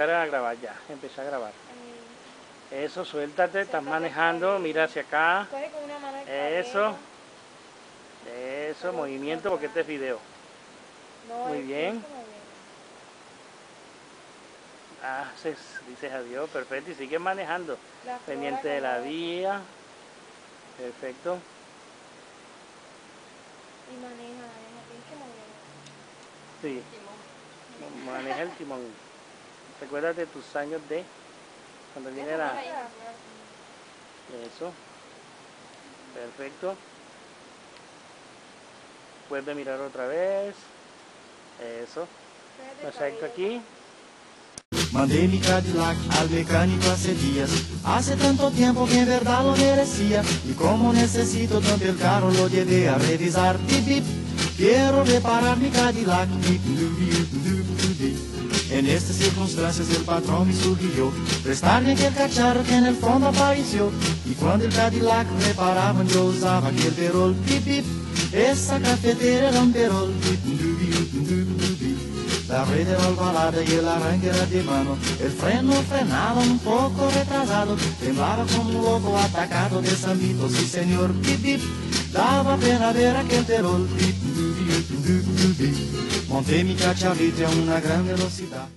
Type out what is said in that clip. A grabar ya, empecé a grabar. Eso, suéltate, estás manejando, mira hacia acá. Eso. Eso, movimiento porque este es video. Muy bien. Haces, dices adiós, perfecto, y sigues manejando. Pendiente de la vía. Perfecto. Y maneja, tienes que mover. Sí. Maneja el timón. Recuérdate tus años de cuando viene la... Eso. Perfecto. Vuelve a mirar otra vez. Eso. Perfecto aquí. Mandé mi Cadillac al mecánico hace días. Hace tanto tiempo que en verdad lo merecía. Y como necesito tanto el carro lo llevé a revisar. Bip, bip. Quiero reparar mi Cadillac. Bip, bip, bip, bip. En estas circunstancias el patrón me sugirió prestarme aquel cacharro que en el fondo apareció. Y cuando el Cadillac reparaban yo usaba aquel perol. Pip, pip, esa cafetera era un perol. La red era albalada y el arranque era de mano. El freno frenaba un poco retrasado. Temblaba como un loco atacado de samitos. Sí señor, pip, pip, daba pena ver aquel perol. Pip, pip, pip, pip, pip. Monté mi cacharrito a una gran velocidad.